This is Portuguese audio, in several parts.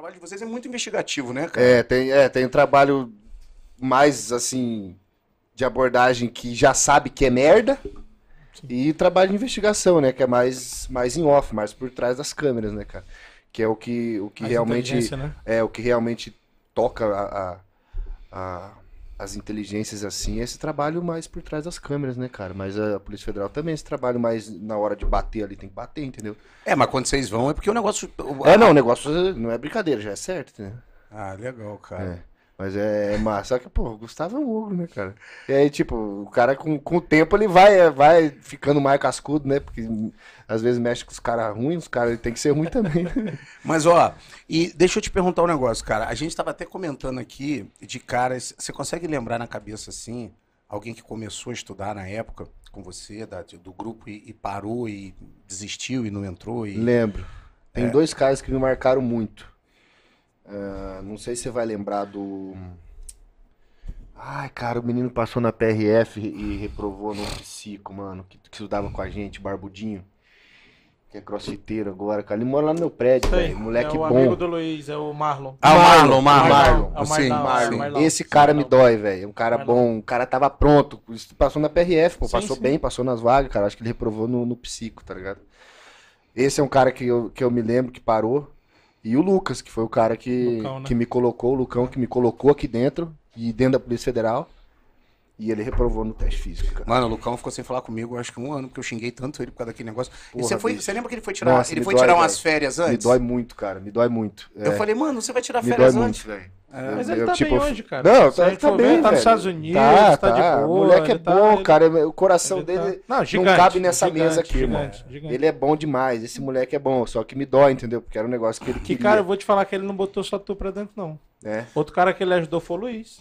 trabalho de vocês é muito investigativo, né, cara? Tem um trabalho mais, assim, de abordagem que já sabe que é merda. Sim. E trabalho de investigação, né, que é mais em off, mais por trás das câmeras, né, cara? Que é o que realmente, né? É o que realmente toca as inteligências, assim, esse trabalho mais por trás das câmeras, né, cara? Mas a Polícia Federal também, esse trabalho mais na hora de bater ali, tem que bater, entendeu? É, mas quando vocês vão é porque o negócio... o negócio não é brincadeira, já é certo, entendeu? Ah, legal, cara. É. Mas é massa. Só que, pô, o Gustavo é um ogro, né, cara? E aí, tipo, o cara com o tempo ele vai ficando mais cascudo, né? Porque às vezes mexe com os caras ruins, os caras tem que ser ruim também. Né? Mas, ó, e deixa eu te perguntar um negócio, cara. A gente tava até comentando aqui de caras. Você consegue lembrar na cabeça, assim, alguém que começou a estudar na época com você, do grupo, e parou e desistiu e não entrou? E... Lembro. Tem dois caras que me marcaram muito. Não sei se você vai lembrar do... Ai, cara, o menino passou na PRF e reprovou no Psico, mano, que estudava com a gente, barbudinho, que é crossfiteiro agora, cara. Ele mora lá no meu prédio, velho, moleque bom. É o amigo do Luiz, é o Marlon. Ah, o Marlon. Esse cara me dói, velho, é um cara bom, o cara tava pronto, passou na PRF, pô, passou bem, passou nas vagas, cara, acho que ele reprovou no Psico, tá ligado? Esse é um cara que eu me lembro que parou. E o Lucas, que foi o cara Lucão, né? Que me colocou, o Lucão, que me colocou aqui dentro, e dentro da Polícia Federal, e ele reprovou no teste físico, cara. Mano, o Lucão ficou sem falar comigo, acho que um ano, porque eu xinguei tanto ele por causa daquele negócio. Porra, e você lembra que ele foi tirar, nossa, ele foi tirar umas férias antes? Me dói muito, cara, me dói muito. É. Eu falei, mano, você vai tirar férias antes? Velho. É, mas ele tá bem hoje, cara. Não, tá bem, velho. Tá nos Estados Unidos, tá de boa. O moleque é bom, cara. O coração dele não cabe nessa mesa aqui, mano. Ele é bom demais. Esse moleque é bom, só que me dói, entendeu? Porque era um negócio que ele queria. Que, cara, eu vou te falar que ele não botou só tu pra dentro, não. É. Outro cara que ele ajudou foi o Luiz,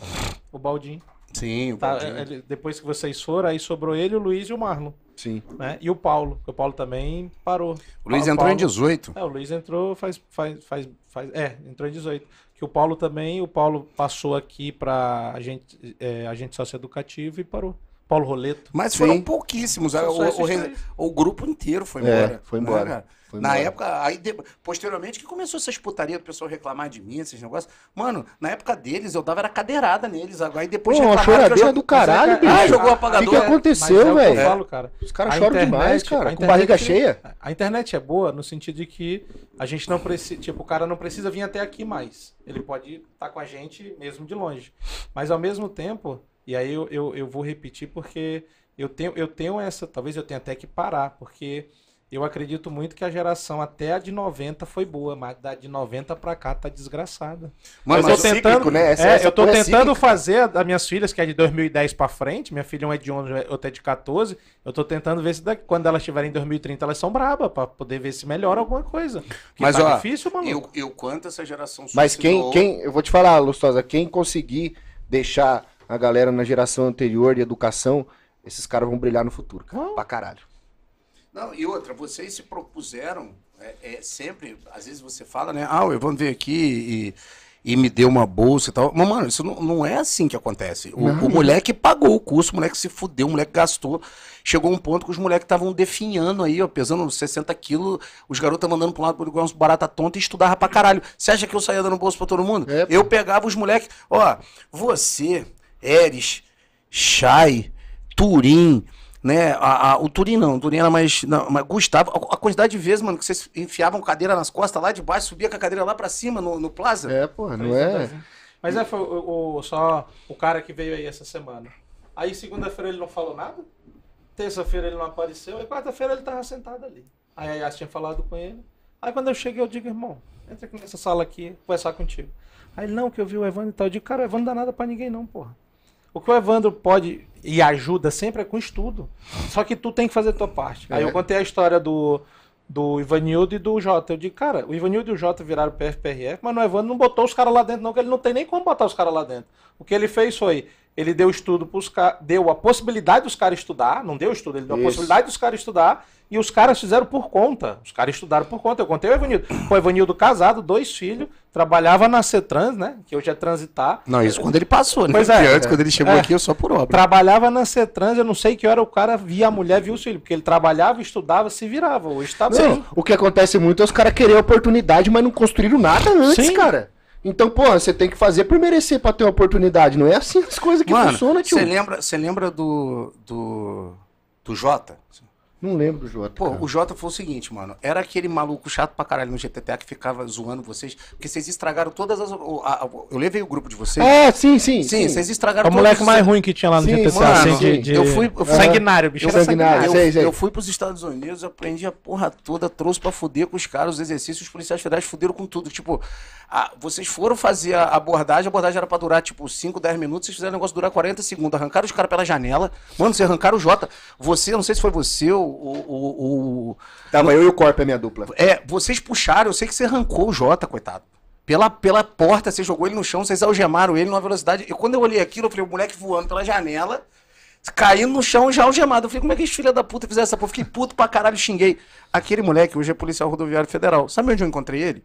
o Baldinho. Sim, o Baldinho. Ele, depois que vocês foram, aí sobrou ele, o Luiz e o Marlon. Sim. Né? E o Paulo, porque o Paulo também parou. O Luiz entrou em 18. É, o Luiz entrou entrou em 18. Que o Paulo também, o Paulo passou aqui para agente socioeducativo e parou. Paulo Roleto. Mas foram pouquíssimos. O grupo inteiro foi embora. Foi embora. Época, aí posteriormente, que começou essas putarias, o pessoal reclamar de mim, esses negócios. Mano, na época deles, eu dava cadeirada neles. Aí depois uma choradeira do caralho, bicho. Jogou apagador. O que aconteceu, velho? Os caras choram demais, cara. Com barriga cheia. A internet é boa no sentido de que a gente não precisa... Tipo, o cara não precisa vir até aqui mais. Ele pode estar com a gente mesmo de longe. Mas ao mesmo tempo... E aí eu vou repetir porque eu tenho essa... Talvez eu tenha até que parar, porque eu acredito muito que a geração até a de 90 foi boa, mas da de 90 pra cá tá desgraçada. Mas é cíclico, né? Eu tô tentando fazer das minhas filhas, que é de 2010 pra frente, minha filha um é de 11, outra é de 14, eu tô tentando ver se quando elas estiverem em 2030 elas são brabas, pra poder ver se melhora alguma coisa. Mas tá difícil, mano. Eu quanto essa geração suicidou... Mas quem... Eu vou te falar, Lustosa, quem conseguir deixar... A galera na geração anterior de educação, esses caras vão brilhar no futuro, cara. Pra caralho. Não, e outra, vocês se propuseram, sempre, às vezes você fala, né? Ah, eu vou ver aqui e me deu uma bolsa e tal. Mas, mano, isso não é assim que acontece. O moleque pagou o curso, o moleque se fudeu, o moleque gastou. Chegou um ponto que os moleques estavam definhando aí, ó, pesando 60 quilos, os garotos estavam andando pra um lado pro igual uns barata tonta e estudava pra caralho. Você acha que eu saía dando bolsa pra todo mundo? Eu pegava os moleques, ó, você... Eres, Chay, Turim, né? O Turim não, o Turim era mais... Não, mas Gustavo, a quantidade de vezes, mano, que vocês enfiavam cadeira nas costas lá de baixo, subia com a cadeira lá pra cima, no plaza. É, porra, não é? Mas foi só o cara que veio aí essa semana. Aí segunda-feira ele não falou nada, terça-feira ele não apareceu, e quarta-feira ele tava sentado ali. Aí a Yas tinha falado com ele. Aí quando eu cheguei eu digo, irmão, entra aqui nessa sala aqui, conversar contigo. Aí não, que eu vi o Evandro e tal. Eu digo, cara, o Evandro não dá nada pra ninguém não, porra. O que o Evandro pode e ajuda sempre é com estudo. Só que tu tem que fazer a tua parte. Aí eu contei a história do Ivanildo e do Jota. Eu digo, cara, o Ivanildo e o Jota viraram PRF, mas o Evandro não botou os caras lá dentro não, que ele não tem nem como botar os caras lá dentro. O que ele fez foi, Ele deu estudo para os caras, deu a possibilidade dos caras estudar, não deu estudo, ele deu a possibilidade dos caras estudar e os caras fizeram por conta. Os caras estudaram por conta. Eu contei o Evanildo. O Evanildo casado, 2 filhos, trabalhava na CETRANS, né? Que hoje é transitar. Não, isso quando ele passou, né? Pois é. Porque antes, quando ele chegou aqui, eu só por obra. Trabalhava na CETRANS, eu não sei que hora o cara via a mulher, via os filhos, porque ele trabalhava, estudava, se virava. Hoje tá bem. O que acontece muito é os caras quererem oportunidade, mas não construíram nada antes, cara. Então, pô, você tem que fazer por merecer pra ter uma oportunidade. Não é assim as coisas que funcionam, tio. Você lembra do Jota? Não lembro do Jota. Pô, cara, o Jota foi o seguinte, mano. Era aquele maluco chato pra caralho no GTTA que ficava zoando vocês, porque vocês estragaram todas as... eu levei o grupo de vocês. É, sim. Vocês estragaram todas as... O moleque mais ruim que tinha lá no GTTA. Mano, assim, eu fui sanguinário, bicho. Eu fui pros Estados Unidos, aprendi a porra toda, trouxe pra fuder com os caras, os exercícios, os policiais federais fuderam com tudo. Tipo, vocês foram fazer a abordagem era pra durar, tipo, 5, 10 minutos, vocês fizeram o negócio durar 40 segundos. Arrancaram os caras pela janela. Mano, vocês arrancaram o Jota. Você, não sei se foi você ou... Tava eu e o Corpo, é minha dupla. É, vocês puxaram, eu sei que você arrancou o Jota, coitado. Pela porta, você jogou ele no chão, vocês algemaram ele numa velocidade. E quando eu olhei aquilo, eu falei, o moleque voando pela janela, caindo no chão já algemado. Eu falei, como é que esse filho da puta fizeram essa porra? Fiquei puto pra caralho, xinguei. Aquele moleque, hoje é policial rodoviário federal. Sabe onde eu encontrei ele?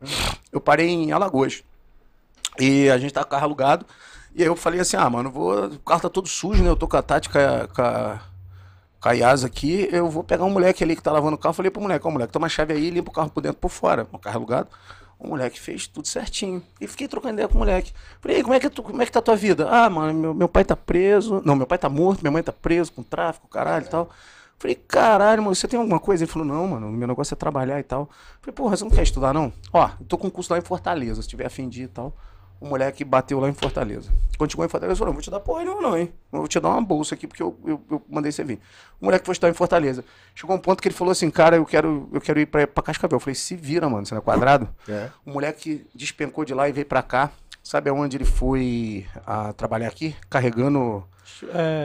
Eu parei em Alagoas. E a gente tava com o carro alugado. E aí eu falei assim, ah, mano, o carro tá todo sujo, né? Eu tô com a tática, Caiás aqui, eu vou pegar um moleque ali que tá lavando o carro. Falei pro moleque, ó, moleque, toma a chave aí, limpa o carro por dentro, por fora. O carro alugado. O moleque fez tudo certinho. E fiquei trocando ideia com o moleque. Falei, como é que tá a tua vida? Ah, mano, meu pai tá preso. Não, meu pai tá morto, minha mãe tá presa com tráfico, caralho e tal. Falei, caralho, mano, você tem alguma coisa? Ele falou, não, mano, meu negócio é trabalhar e tal. Falei, porra, você não quer estudar, não? Ó, eu tô com um curso lá em Fortaleza, se tiver a fim de ir e tal. O moleque bateu lá em Fortaleza. Continuou em Fortaleza e falou, não vou te dar porra nenhuma não, hein? Eu vou te dar uma bolsa aqui, porque eu mandei você vir. O moleque foi estudar em Fortaleza. Chegou um ponto que ele falou assim, cara, eu quero ir pra Cascavel. Eu falei, se vira, mano, você não é quadrado? É. O moleque despencou de lá e veio pra cá. Sabe aonde ele foi trabalhar aqui? Carregando...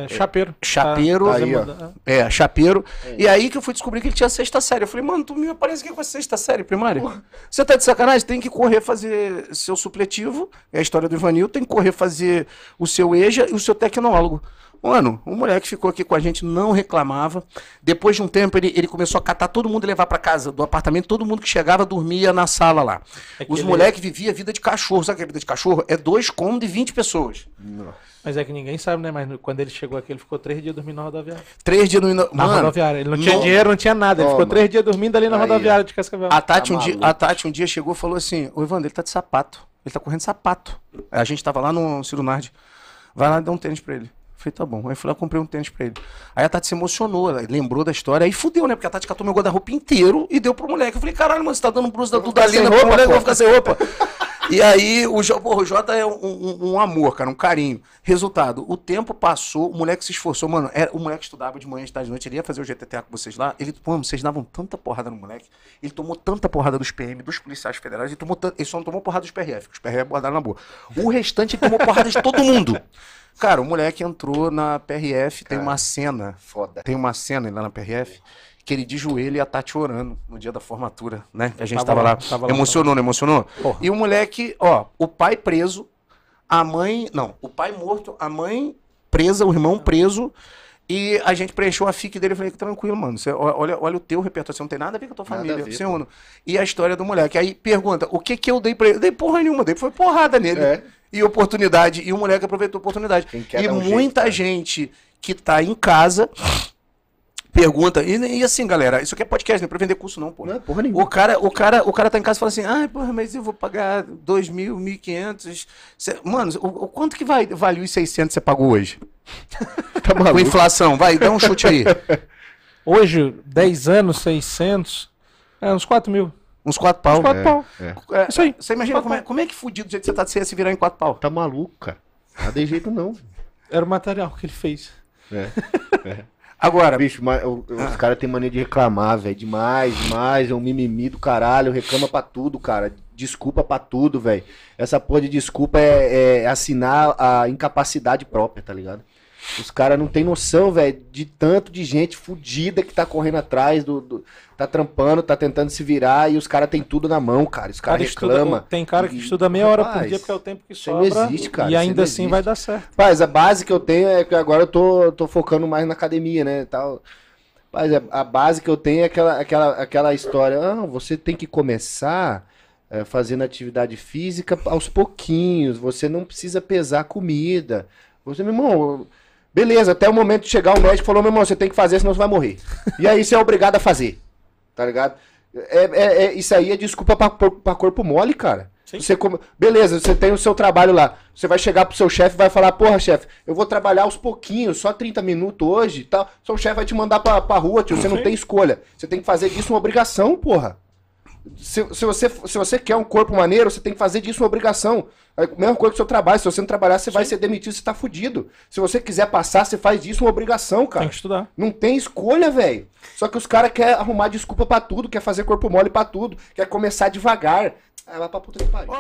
chapeiro. Chapeiro. Aí, ó. É, chapeiro. É. E aí que eu fui descobrir que ele tinha 6ª série. Eu falei, mano, tu me aparece aqui com a 6ª série primária? Porra. Você tá de sacanagem? Tem que correr fazer seu supletivo, é a história do Ivanil, tem que correr fazer o seu EJA e o seu tecnólogo. Mano, o moleque ficou aqui com a gente, não reclamava. Depois de um tempo, ele começou a catar todo mundo e levar pra casa do apartamento. Todo mundo que chegava dormia na sala lá. Os moleques viviam vida de cachorro. Sabe o que é vida de cachorro? É 2 cômodos e 20 pessoas. Nossa. Mas é que ninguém sabe, né? Mas quando ele chegou aqui, ele ficou 3 dias dormindo na rodoviária. 3 dias dormindo na rodoviária. Ele não tinha dinheiro, não tinha nada. Ele ficou 3 dias dormindo ali na rodoviária de Cascavel. A Tati um dia chegou e falou assim, ô Evandro, ele tá de sapato. Ele tá correndo de sapato. A gente tava lá no Cirunardi. Vai lá e dá um tênis pra ele. Falei, tá bom. Aí fui lá, comprei um tênis pra ele. Aí a Tati se emocionou, lembrou da história. Aí fudeu, né? Porque a Tati catou meu guarda-roupa inteiro e deu pro moleque. Eu falei, caralho, mano, você tá dando um bruxo da Dudalina pro moleque, eu vou ficar sem roupa. E aí, o Jota é um amor, cara, um carinho. Resultado, o tempo passou, o moleque se esforçou. Mano, o moleque estudava de manhã, de tarde, de noite. Ele ia fazer o GTTA com vocês lá. Mano, vocês davam tanta porrada no moleque. Ele tomou tanta porrada dos PM, dos policiais federais. Ele só não tomou porrada dos PRF, que os PRF abordaram na boa. O restante, ele tomou porrada de todo mundo. Cara, o moleque entrou na PRF, cara, tem uma cena foda. Tem uma cena lá na PRF que ele de joelho e a Tati orando no dia da formatura, né? Que a gente tava lá. Emocionou, não emocionou? Porra. E o moleque, ó, o pai preso, a mãe... Não, o pai morto, a mãe presa, o irmão preso. E a gente preencheu a FIC dele e falei, tranquilo, mano, você olha o teu repertório, você não tem nada a ver com a tua família, você não. E a história do moleque. Aí pergunta, o que que eu dei pra ele? Eu dei porra nenhuma, foi porrada nele. É. E oportunidade, e o moleque aproveitou a oportunidade. E muita gente que tá em casa pergunta, e assim, galera, isso aqui é podcast, não é pra vender curso não, pô. Não é porra nenhuma. O cara tá em casa e fala assim, ai, porra, mas eu vou pagar 2.000, 1.500. Mano, o quanto que valeu os 600 que você pagou hoje? Tá maluco. Com inflação, vai, dá um chute aí. Hoje, 10 anos, 600, uns 4.000. Uns 4 pau. Uns 4 pau. É. Isso aí. Você imagina como é que fudido do jeito que você tá de você ia se virar em 4 pau? Tá maluco, cara. Não tem jeito não. Era o material que ele fez. É. Agora... Bicho, mas, os caras têm mania de reclamar, velho. Demais. É um mimimi do caralho. Reclama pra tudo, cara. Desculpa pra tudo, velho. Essa porra de desculpa é assinar a incapacidade própria, tá ligado? Os caras não tem noção, velho, de tanto de gente fudida que tá correndo atrás do tá trampando, tá tentando se virar e os caras tem tudo na mão, cara. Os caras reclamam. Tem cara que estuda meia hora por dia porque é o tempo que sobra. Não existe, cara. E ainda assim vai dar certo. Mas a base que eu tenho é que agora eu tô focando mais na academia, né, tal. Mas a base que eu tenho é aquela história, ah, você tem que começar fazendo atividade física aos pouquinhos, você não precisa pesar comida. Você, meu irmão, beleza, até o momento de chegar o médico falou, meu irmão, você tem que fazer, senão você vai morrer. E aí você é obrigado a fazer, tá ligado? Isso aí é desculpa pra corpo mole, cara. Você beleza, você tem o seu trabalho lá, você vai chegar pro seu chefe e vai falar, porra, chefe, eu vou trabalhar aos pouquinhos, só 30 minutos hoje e tal. Seu chefe vai te mandar pra rua, tio, você não tem escolha. Você tem que fazer disso uma obrigação, porra. Se você quer um corpo maneiro, você tem que fazer disso uma obrigação. É a mesma coisa que o seu trabalho. Se você não trabalhar, você vai ser demitido, você tá fudido. Se você quiser passar, você faz disso uma obrigação, cara. Tem que estudar. Não tem escolha, velho. Só que os caras querem arrumar desculpa pra tudo, quer fazer corpo mole pra tudo, quer começar devagar. Aí vai pra puta que pariu.